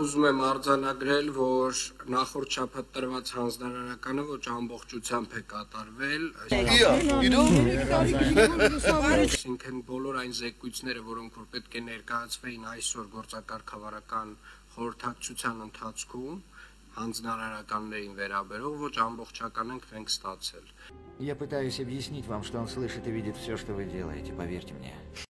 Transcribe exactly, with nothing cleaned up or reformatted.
ուզում եմ արձանագրել, որ նախորդ շաբաթ հանձնարարականը ոչ ամբողջությամբ է կատարվել, այսինքն բոլոր այն զեկույցները, որոնք որ պետք է ներկայացվեին այսօր գործակարգավարական խորհրդակցության ընթացքում հանձնարարականներին վերաբերող, ոչ ամբողջական ենք ստացել. Я пытаюсь объяснить вам, что он слышит и видит все, что вы делаете, поверьте мне.